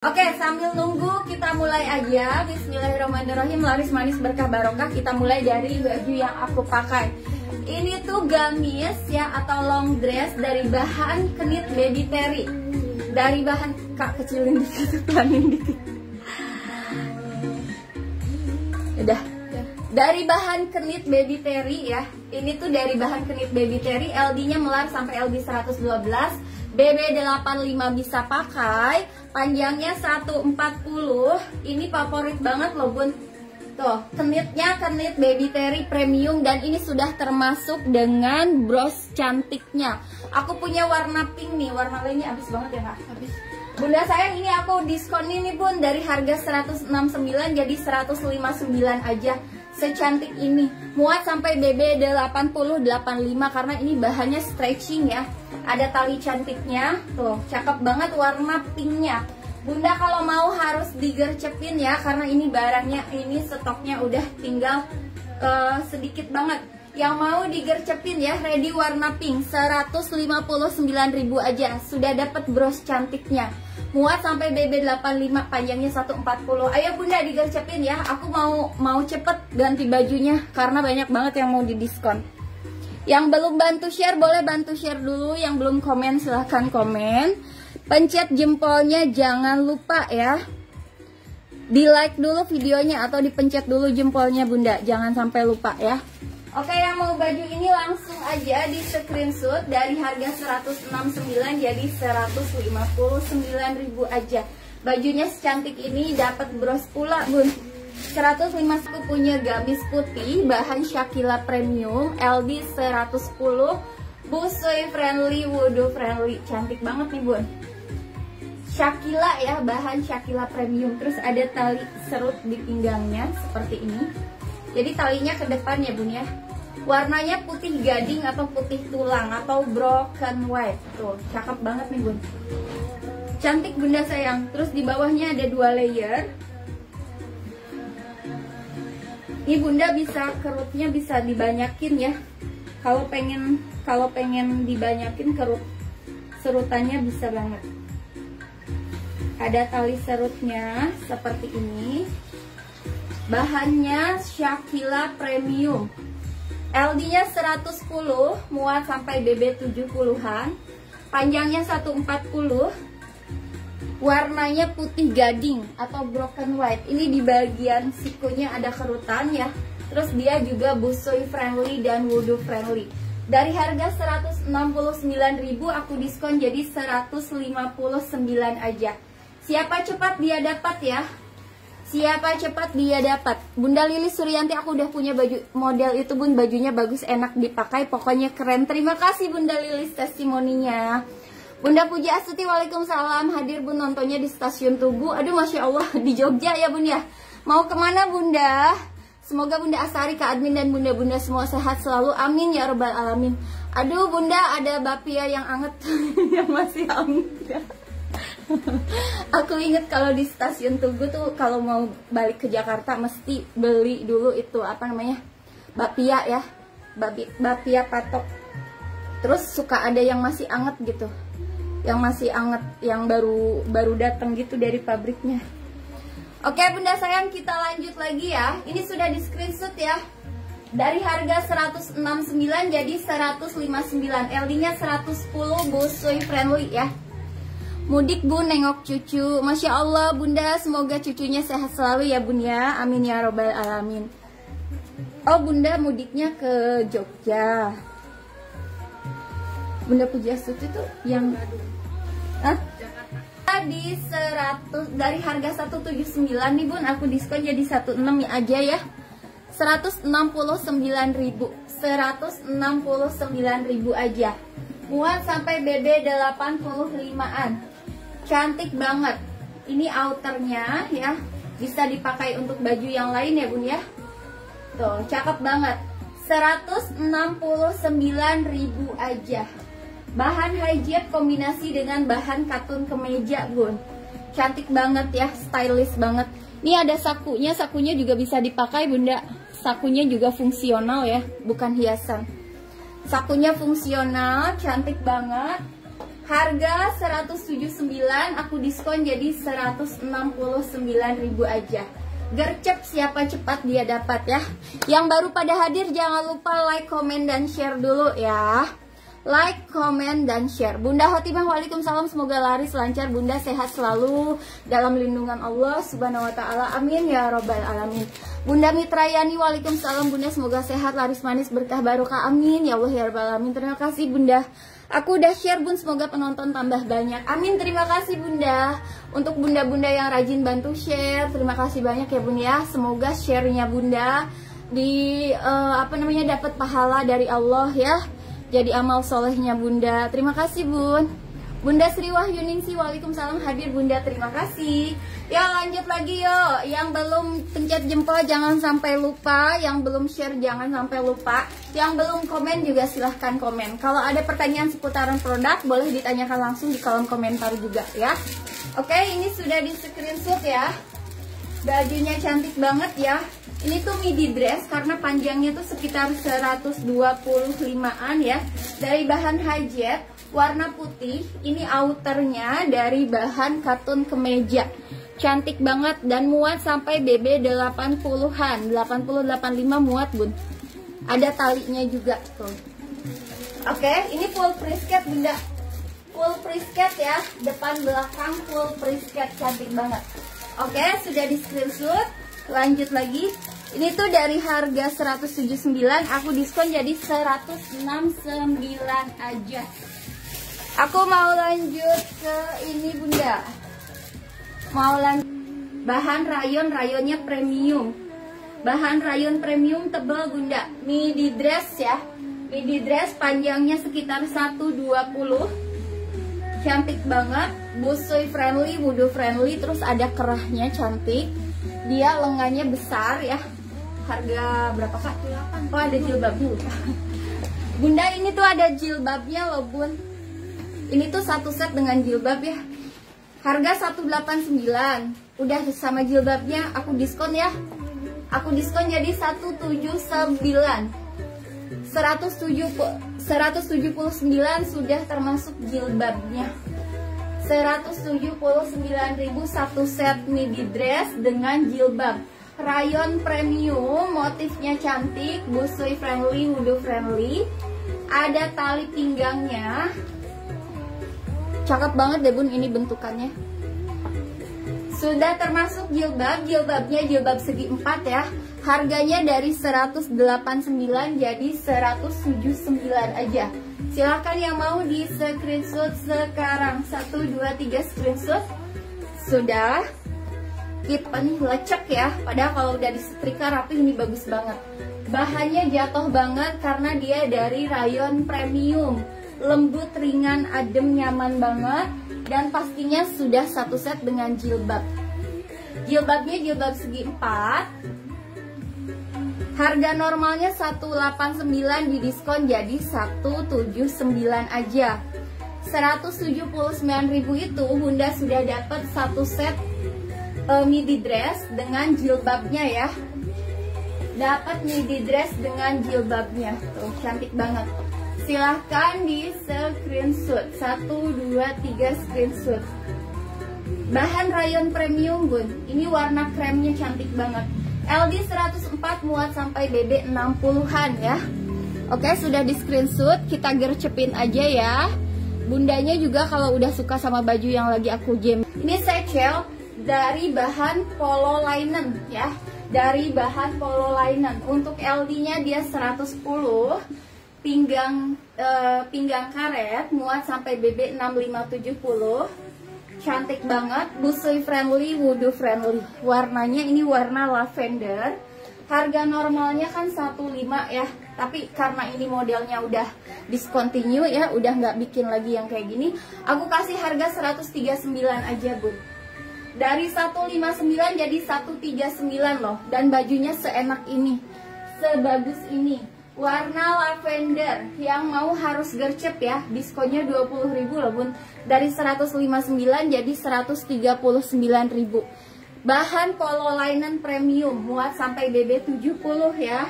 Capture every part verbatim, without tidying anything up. Oke, sambil nunggu kita mulai aja. Bismillahirrahmanirrahim. Laris manis berkah barokah. Kita mulai dari baju yang aku pakai. Ini tuh gamis ya, atau long dress dari bahan knit baby terry. Dari bahan, kak kecilin dikit, pelanin dikit. Udah. Dari bahan knit baby terry ya. Ini tuh dari bahan knit baby terry. L D-nya melar sampai L D seratus dua belas. B B delapan puluh lima bisa pakai, panjangnya seratus empat puluh. Ini favorit banget loh bun. Tuh, knitnya knit baby terry premium, dan ini sudah termasuk dengan bros cantiknya. Aku punya warna pink nih, warna lainnya habis banget ya kak. Habis. Bunda sayang, ini aku diskonin nih bun, dari harga seratus enam puluh sembilan jadi seratus lima puluh sembilan aja. Secantik ini, muat sampai B B delapan puluh delapan puluh lima karena ini bahannya stretching ya. Ada tali cantiknya, tuh cakep banget warna pinknya. Bunda kalau mau harus digercepin ya, karena ini barangnya, ini stoknya udah tinggal uh, sedikit banget. Yang mau digercepin ya, ready warna pink seratus lima puluh sembilan ribu aja, sudah dapat bros cantiknya. Muat sampai B B delapan puluh lima, panjangnya seratus empat puluh. Ayo bunda digercepin ya, aku mau mau cepet ganti bajunya karena banyak banget yang mau didiskon. Yang belum bantu share boleh bantu share dulu, yang belum komen silahkan komen. Pencet jempolnya jangan lupa ya. Di like dulu videonya atau dipencet dulu jempolnya bunda, jangan sampai lupa ya. Oke, yang mau baju ini langsung aja di screenshot, dari harga seratus enam puluh sembilan jadi seratus lima puluh sembilan ribu aja. Bajunya secantik ini dapat bros pula bun. seratus lima puluh aku punya gamis putih bahan Shakila premium, L D seratus sepuluh, busui friendly, wudu friendly, cantik banget nih bun. Shakila ya, bahan Shakila premium. Terus ada tali serut di pinggangnya seperti ini. Jadi talinya ke depan ya bun ya. Warnanya putih gading atau putih tulang atau broken white. Tuh, cakep banget nih bun. Cantik bunda sayang. Terus di bawahnya ada dua layer. Ini bunda bisa kerutnya bisa dibanyakin ya. Kalau pengen kalau pengen dibanyakin kerut serutannya bisa banget. Ada tali serutnya seperti ini. Bahannya Shakila premium. L D-nya seratus sepuluh, muat sampai B B tujuh puluhan. Panjangnya seratus empat puluh. Warnanya putih gading atau broken white. Ini di bagian sikunya ada kerutan ya. Terus dia juga busui friendly dan wudu friendly. Dari harga seratus enam puluh sembilan ribu aku diskon jadi seratus lima puluh sembilan aja. Siapa cepat dia dapat ya. Siapa cepat dia dapat. Bunda Lili Suryanti, aku udah punya baju model itu bun. Bajunya bagus, enak dipakai, pokoknya keren. Terima kasih Bunda Lili testimoninya. Bunda Puji Astuti, waalaikumsalam. Hadir bun nontonnya di stasiun Tugu. Aduh, masya Allah, di Jogja ya bun ya. Mau kemana bunda? Semoga Bunda Asari, Kak Admin, dan bunda-bunda semua sehat selalu. Amin ya robbal alamin. Aduh bunda, ada bapia yang anget yang masih anget ya. Aku inget kalau di stasiun Tugu tuh kalau mau balik ke Jakarta mesti beli dulu itu apa namanya, bapia ya, babi bapia patok. Terus suka ada yang masih anget gitu, yang masih anget, yang baru baru datang gitu dari pabriknya. Oke bunda sayang, kita lanjut lagi ya. Ini sudah di screenshot ya. Dari harga seratus enam puluh sembilan jadi seratus lima puluh sembilan. L D-nya seratus sepuluh, busui friendly ya. Mudik bun, nengok cucu. Masya Allah bunda, semoga cucunya sehat selalu ya bun ya. Amin ya robbal alamin. Oh bunda mudiknya ke Jogja. Bunda Puji Astuti tuh yang ah? Di seratus, dari harga seratus tujuh puluh sembilan nih bun, aku diskon jadi seratus enam aja ya. seratus enam puluh sembilan ribu, seratus enam puluh sembilan ribu aja. Muat sampai B B delapan puluh limaan. Cantik banget. Ini outernya ya, bisa dipakai untuk baju yang lain ya bun ya. Tuh, cakep banget. seratus enam puluh sembilan ribu aja. Bahan hijab kombinasi dengan bahan katun kemeja bun. Cantik banget ya, stylish banget. Ini ada sakunya, sakunya juga bisa dipakai bunda. Sakunya juga fungsional ya, bukan hiasan. Sakunya fungsional, cantik banget. Harga seratus tujuh puluh sembilan aku diskon jadi seratus enam puluh sembilan ribu aja. Gercep siapa cepat dia dapat ya. Yang baru pada hadir jangan lupa like, komen, dan share dulu ya. Like, komen, dan share. Bunda Khotimah, waalaikumsalam. Semoga laris lancar, Bunda sehat selalu dalam lindungan Allah Subhanahu wa ta'ala. Amin ya robbal alamin. Bunda Mitrayani, waalaikumsalam. Bunda semoga sehat, laris manis, berkah barokah. Amin ya Allah ya robbal alamin. Terima kasih Bunda. Aku udah share Bun, semoga penonton tambah banyak. Amin, terima kasih Bunda. Untuk bunda-bunda yang rajin bantu share, terima kasih banyak ya Bun ya. Semoga share-nya Bunda di uh, apa namanya dapat pahala dari Allah ya. Jadi amal solehnya Bunda. Terima kasih Bun. Bunda Sri Wahyuningsi, waalaikumsalam. Hadir Bunda, terima kasih. Ya lanjut lagi yuk. Yang belum pencet jempol jangan sampai lupa. Yang belum share jangan sampai lupa. Yang belum komen juga silahkan komen. Kalau ada pertanyaan seputaran produk boleh ditanyakan langsung di kolom komentar juga ya. Oke, ini sudah di screenshot ya. Bajunya cantik banget ya. Ini tuh midi dress karena panjangnya tuh sekitar seratus dua puluh limaan ya. Dari bahan hijab warna putih. Ini outernya dari bahan katun kemeja. Cantik banget dan muat sampai B B delapan puluhan, delapan puluh delapan puluh lima muat Bun. Ada talinya juga tuh. Oke, ini full prisket Bunda. Full prisket ya, depan belakang full prisket, cantik banget. Oke, sudah di screenshot. Lanjut lagi. Ini tuh dari harga seratus tujuh puluh sembilan aku diskon jadi seratus enam puluh sembilan aja. Aku mau lanjut ke ini Bunda. Mau lanjut bahan rayon, rayonnya premium. Bahan rayon premium tebal Bunda. Midi dress ya. Midi dress panjangnya sekitar seratus dua puluh. Cantik banget, busui friendly, wudu friendly, terus ada kerahnya cantik. Dia lengannya besar ya. Harga berapa Kak? delapan. Oh ada jilbabnya lupa. Bunda ini tuh ada jilbabnya loh Bun. Ini tuh satu set dengan jilbab ya. Harga seratus delapan puluh sembilan. Udah sama jilbabnya aku diskon ya. Aku diskon jadi seratus tujuh puluh sembilan. seratus tujuh puluh sembilan sudah termasuk jilbabnya. seratus tujuh puluh sembilan ribu satu set midi dress dengan jilbab. Rayon premium, motifnya cantik, busui friendly, wudu friendly. Ada tali pinggangnya. Cakep banget deh Bun ini bentukannya. Sudah termasuk jilbab, jilbabnya jilbab segi empat ya. Harganya dari seratus delapan puluh sembilan jadi seratus tujuh puluh sembilan aja. Silahkan yang mau di screenshot sekarang. Satu, dua, tiga screenshot. Sudah. Kita nih lecek ya. Padahal kalau udah disetrika rapi ini bagus banget. Bahannya jatuh banget karena dia dari rayon premium. Lembut, ringan, adem, nyaman banget. Dan pastinya sudah satu set dengan jilbab. Jilbabnya jilbab segi empat. Harga normalnya seratus delapan puluh sembilan di diskon jadi seratus tujuh puluh sembilan aja. seratus tujuh puluh sembilan ribu itu Bunda sudah dapat satu set uh, midi dress dengan jilbabnya ya. Dapat midi dress dengan jilbabnya. Tuh cantik banget. Silahkan di screenshot. satu, dua, tiga screenshot. Bahan rayon premium Bun. Ini warna kremnya cantik banget. L D seratus empat muat sampai B B enam puluhan ya. Oke, sudah di screenshot, kita gercepin aja ya. Bundanya juga kalau udah suka sama baju yang lagi aku jam. Ini secel dari bahan polo linen ya. Dari bahan polo linen. Untuk L D-nya dia seratus sepuluh. Pinggang eh, pinggang karet muat sampai B B enam lima tujuh nol. Cantik banget, busui friendly, wudu friendly. Warnanya ini warna lavender. Harga normalnya kan satu koma lima ya. Tapi karena ini modelnya udah discontinue ya, udah nggak bikin lagi yang kayak gini. Aku kasih harga seratus tiga puluh sembilan aja Bun. Dari seratus lima puluh sembilan jadi seratus tiga puluh sembilan loh. Dan bajunya seenak ini, sebagus ini. Warna lavender. Yang mau harus gercep ya. Diskonnya dua puluh ribu loh Bun. Dari seratus lima puluh sembilan jadi seratus tiga puluh sembilan ribu. Bahan polo linen premium muat sampai B B tujuh puluh ya.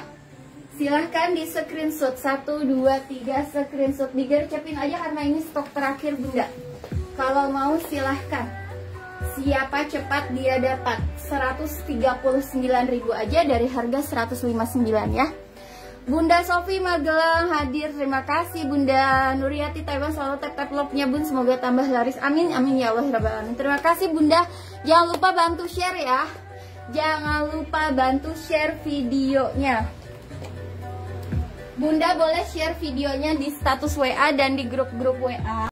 Silahkan di screenshot satu, dua, tiga, screenshot, digercepin aja karena ini stok terakhir bunda. Kalau mau silahkan, siapa cepat dia dapat. Seratus tiga puluh sembilan ribu aja dari harga seratus lima puluh sembilan ya. Bunda Sofi Magelang hadir, terima kasih Bunda Nuriyati Taiwan, selalu tap-tap love-nya Bun, semoga tambah laris, amin amin ya Allah rabbal alamin. Terima kasih Bunda, jangan lupa bantu share ya, jangan lupa bantu share videonya. Bunda boleh share videonya di status W A dan di grup-grup W A.